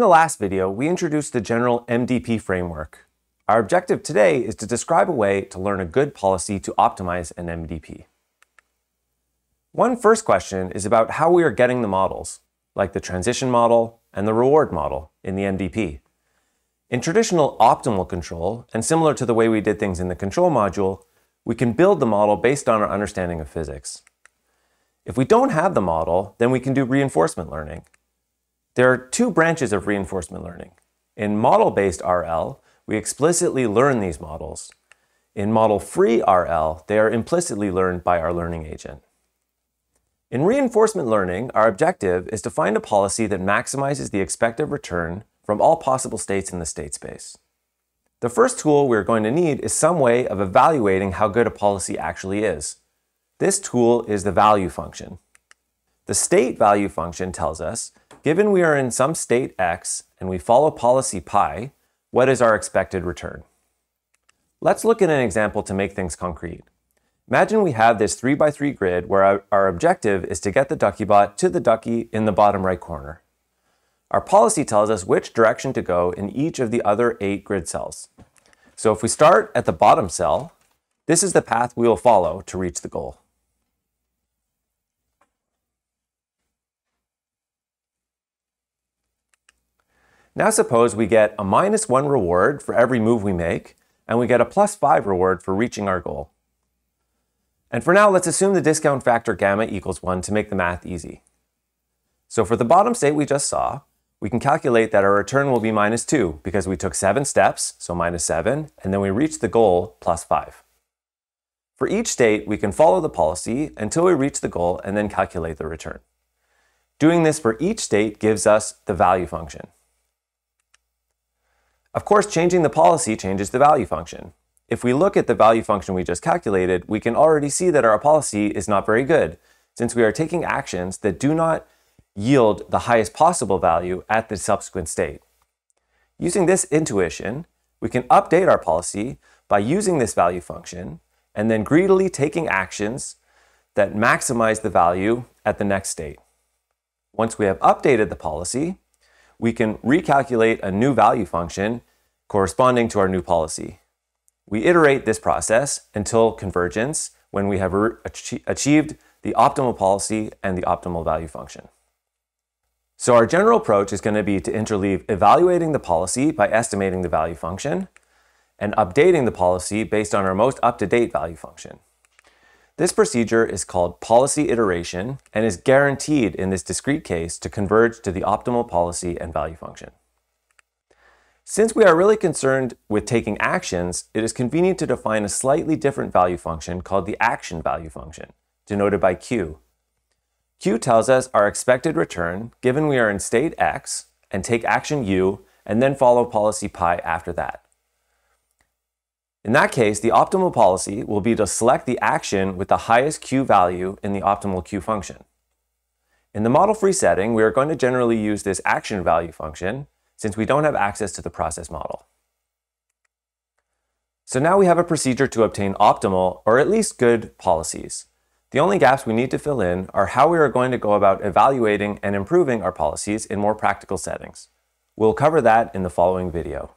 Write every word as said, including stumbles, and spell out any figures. In the last video, we introduced the general M D P framework. Our objective today is to describe a way to learn a good policy to optimize an M D P. One first question is about how we are getting the models, like the transition model and the reward model in the M D P. In traditional optimal control, and similar to the way we did things in the control module, we can build the model based on our understanding of physics. If we don't have the model, then we can do reinforcement learning. There are two branches of reinforcement learning. In model-based R L, we explicitly learn these models. In model-free R L, they are implicitly learned by our learning agent. In reinforcement learning, our objective is to find a policy that maximizes the expected return from all possible states in the state space. The first tool we're going to need is some way of evaluating how good a policy actually is. This tool is the value function. The state value function tells us, given we are in some state X and we follow policy pi, what is our expected return? Let's look at an example to make things concrete. Imagine we have this three by three grid where our, our objective is to get the duckiebot to the ducky in the bottom right corner. Our policy tells us which direction to go in each of the other eight grid cells. So if we start at the bottom cell, this is the path we will follow to reach the goal. Now suppose we get a minus one reward for every move we make, and we get a plus five reward for reaching our goal. And for now, let's assume the discount factor gamma equals one to make the math easy. So for the bottom state we just saw, we can calculate that our return will be minus two, because we took seven steps, so minus seven, and then we reached the goal, plus five. For each state, we can follow the policy until we reach the goal and then calculate the return. Doing this for each state gives us the value function. Of course, changing the policy changes the value function. If we look at the value function we just calculated, we can already see that our policy is not very good, since we are taking actions that do not yield the highest possible value at the subsequent state. Using this intuition, we can update our policy by using this value function and then greedily taking actions that maximize the value at the next state. Once we have updated the policy, we can recalculate a new value function corresponding to our new policy. We iterate this process until convergence, when we have achieved the optimal policy and the optimal value function. So our general approach is going to be to interleave evaluating the policy by estimating the value function and updating the policy based on our most up-to-date value function. This procedure is called policy iteration and is guaranteed in this discrete case to converge to the optimal policy and value function. Since we are really concerned with taking actions, it is convenient to define a slightly different value function called the action value function, denoted by Q. Q tells us our expected return given we are in state X and take action U and then follow policy pi after that. In that case, the optimal policy will be to select the action with the highest Q value in the optimal Q function. In the model-free setting, we are going to generally use this action value function since we don't have access to the process model. So now we have a procedure to obtain optimal, or at least good, policies. The only gaps we need to fill in are how we are going to go about evaluating and improving our policies in more practical settings. We'll cover that in the following video.